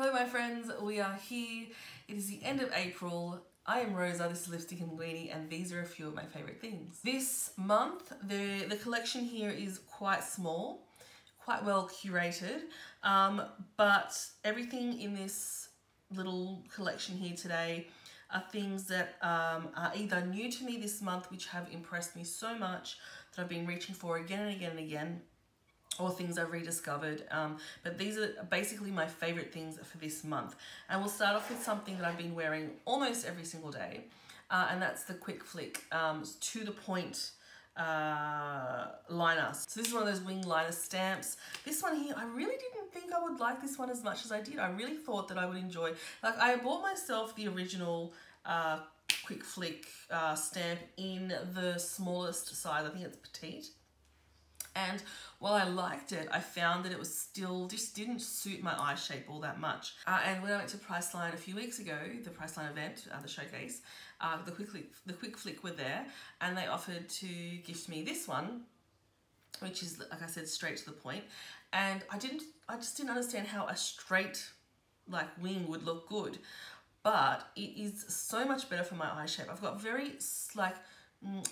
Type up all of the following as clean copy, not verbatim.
Hello my friends, we are here. It is the end of April. I am Rosa, this is Lipstick 'n' Linguine, and these are a few of my favourite things. This month, the collection here is quite small, quite well curated, but everything in this little collection here today are things that are either new to me this month, which have impressed me so much that I've been reaching for again and again and again, or things I've rediscovered, but these are basically my favorite things for this month. And we'll start off with something that I've been wearing almost every single day, and that's the Quick Flick To The Point liner. So this is one of those wing liner stamps. This one here, I really didn't think I would like this one as much as I did. I really thought that I would enjoy, like, I bought myself the original Quick Flick stamp in the smallest size, I think it's petite. And while I liked it, I found that it was still, just didn't suit my eye shape all that much. And when I went to Priceline a few weeks ago, the Priceline event, the showcase, the Quick Flick were there, and they offered to gift me this one, which is, like I said, straight to the point. And I just didn't understand how a straight, like, wing would look good, but it is so much better for my eye shape. I've got very, like,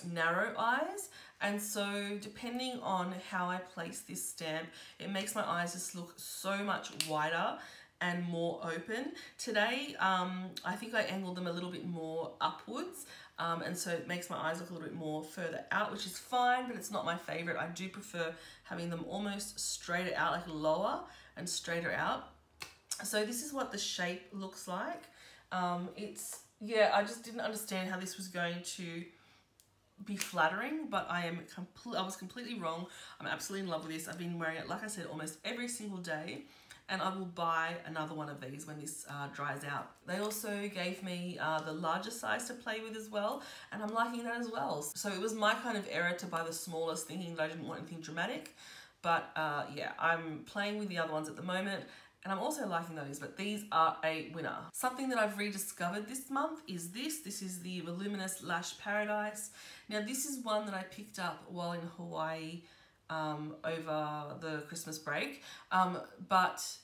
narrow eyes, and so depending on how I place this stamp, it makes my eyes just look so much wider and more open. Today I think I angled them a little bit more upwards, and so it makes my eyes look a little bit more further out, which is fine, but it's not my favorite. I do prefer having them almost straighter out, like lower and straighter out. So this is what the shape looks like. It's, yeah, I just didn't understand how this was going to be flattering, but I was completely wrong. I'm absolutely in love with this. I've been wearing it, like I said, almost every single day, and I will buy another one of these when this dries out. They also gave me the larger size to play with as well, and I'm liking that as well. So it was my kind of error to buy the smallest, thinking that I didn't want anything dramatic, but yeah, I'm playing with the other ones at the moment, and I'm also liking those, but these are a winner. Something that I've rediscovered this month is this. This is the Voluminous Lash Paradise. Now, this is one that I picked up while in Hawaii over the Christmas break, but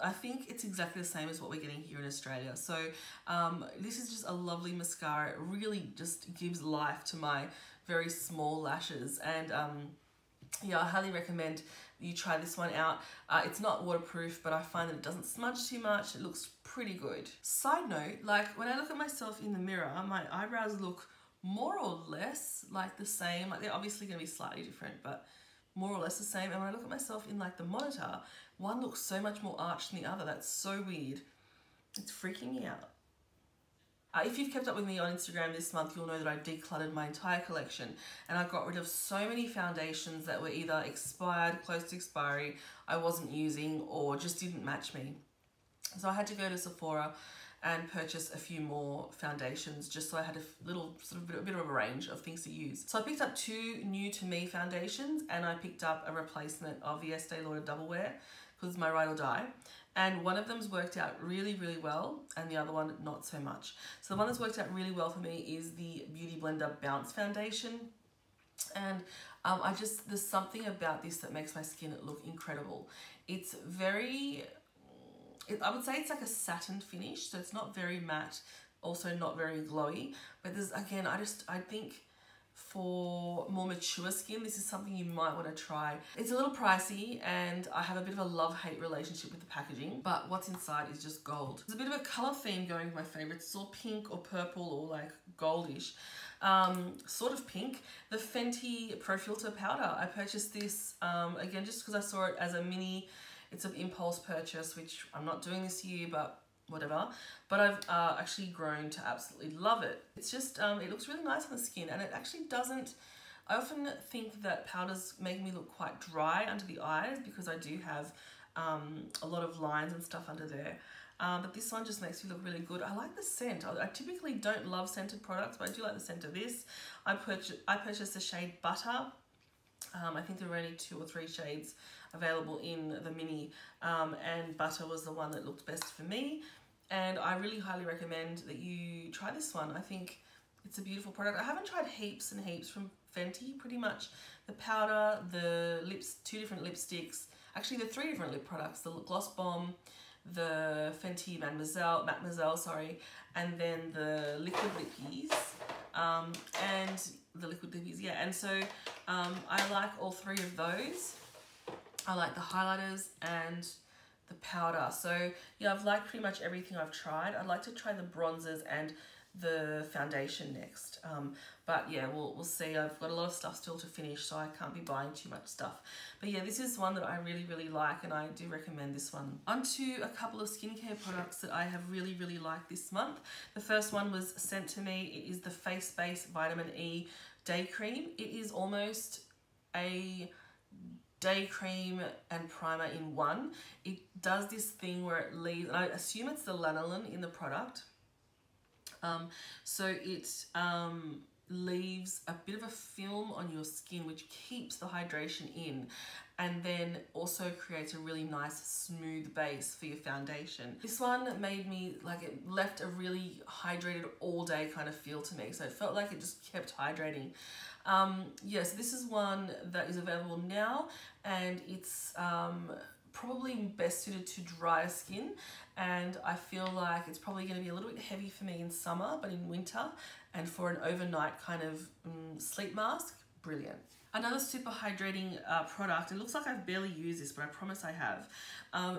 I think it's exactly the same as what we're getting here in Australia. So this is just a lovely mascara. It really just gives life to my very small lashes, and yeah, I highly recommend you try this one out. It's not waterproof, but I find that it doesn't smudge too much. It looks pretty good. Side note, like, when I look at myself in the mirror, my eyebrows look more or less like the same. Like, they're obviously going to be slightly different, but more or less the same. And when I look at myself in, like, the monitor, one looks so much more arched than the other. That's so weird. It's freaking me out. If you've kept up with me on Instagram this month, you'll know that I decluttered my entire collection, and I got rid of so many foundations that were either expired, close to expiry, I wasn't using, or just didn't match me. So I had to go to Sephora and purchase a few more foundations, just so I had a little sort of bit of a range of things to use. So I picked up two new to me foundations, and I picked up a replacement of the Estee Lauder Double Wear, because it's my ride or die. And one of them's worked out really, really well, and the other one not so much. So the one that's worked out really well for me is the Beauty Blender Bounce Foundation. And there's something about this that makes my skin look incredible. It's very, I would say it's like a satin finish, so it's not very matte, also not very glowy. But there's, again, I think for more mature skin, this is something you might want to try. It's a little pricey, and I have a bit of a love-hate relationship with the packaging, but what's inside is just gold. There's a bit of a color theme going with my favorites. It's all pink or purple or like goldish, sort of pink. The Fenty Pro Filt'r powder, I purchased this again just because I saw it as a mini. It's an impulse purchase, which I'm not doing this year, but whatever. But I've actually grown to absolutely love it. It's just, it looks really nice on the skin, and it actually doesn't, I often think that powders make me look quite dry under the eyes, because I do have a lot of lines and stuff under there. But this one just makes me look really good. I like the scent. I typically don't love scented products, but I do like the scent of this. I purchased the shade Butter. I think there were only 2 or 3 shades available in the mini, and Butter was the one that looked best for me, and I really highly recommend that you try this one. I think it's a beautiful product. I haven't tried heaps and heaps from Fenty. Pretty much the powder, the lips, 2 different lipsticks, actually the 3 different lip products, the Gloss Bomb, the Fenty Mademoiselle, and then the liquid lippies. And so I like all three of those. I like the highlighters and the powder. So yeah, I've liked pretty much everything I've tried. I'd like to try the bronzers and the foundation next, but yeah, we'll see. I've got a lot of stuff still to finish, so I can't be buying too much stuff. But yeah, this is one that I really like, and I do recommend this one. Onto a couple of skincare products that I have really liked this month. The first one was sent to me. It is the Face Base Vitamin E Day Cream. It is almost a day cream and primer in one. It does this thing where it leaves, and I assume it's the lanolin in the product. So it leaves a bit of a film on your skin, which keeps the hydration in, and then also creates a really nice smooth base for your foundation. This one made me, like, it left a really hydrated all day kind of feel to me. So it felt like it just kept hydrating. Yes, yeah, so this is one that is available now, and it's probably best suited to drier skin, and I feel like it's probably going to be a little bit heavy for me in summer, but in winter and for an overnight kind of sleep mask, brilliant. Another super hydrating product. It looks like I've barely used this, but I promise I have.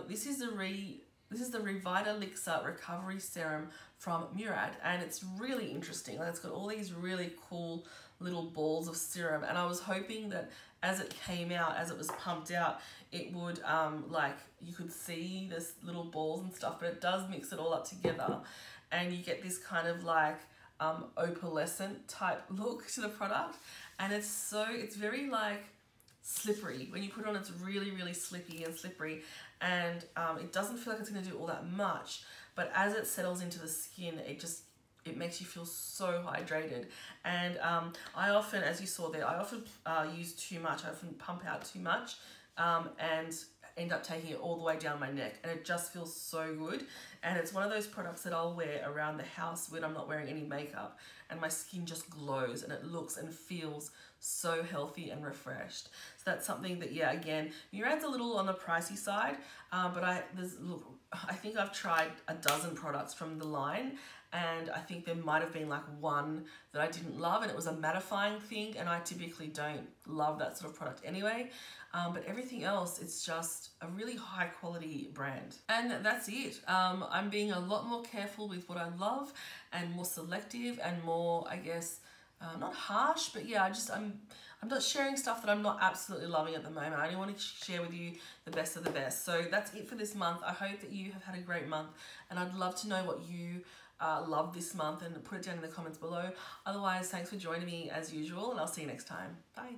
This is the Revita Elixir Recovery Serum from Murad, and it's really interesting. It's got all these really cool little balls of serum, and I was hoping that as it came out, as it was pumped out, it would like, you could see this little balls and stuff, but it does mix it all up together, and you get this kind of like opalescent type look to the product. And it's so, it's very like slippery. When you put it on, it's really slippy and slippery, and it doesn't feel like it's going to do all that much, but as it settles into the skin, it just, it makes you feel so hydrated. And I often, as you saw there, I often use too much. I often pump out too much and end up taking it all the way down my neck, and it just feels so good. And it's one of those products that I'll wear around the house when I'm not wearing any makeup, and my skin just glows, and it looks and feels so healthy and refreshed. So that's something that, yeah, again, Murad's a little on the pricey side, but I think I've tried a dozen products from the line, and I think there might have been like one that I didn't love, and it was a mattifying thing, and I typically don't love that sort of product anyway. But everything else, it's just a really high quality brand. And that's it. I'm being a lot more careful with what I love, and more selective, and more, I guess, not harsh, but yeah, I'm not sharing stuff that I'm not absolutely loving at the moment. I only want to share with you the best of the best. So that's it for this month. I hope that you have had a great month, and I'd love to know what you love this month, and put it down in the comments below. Otherwise, thanks for joining me as usual, and I'll see you next time. Bye.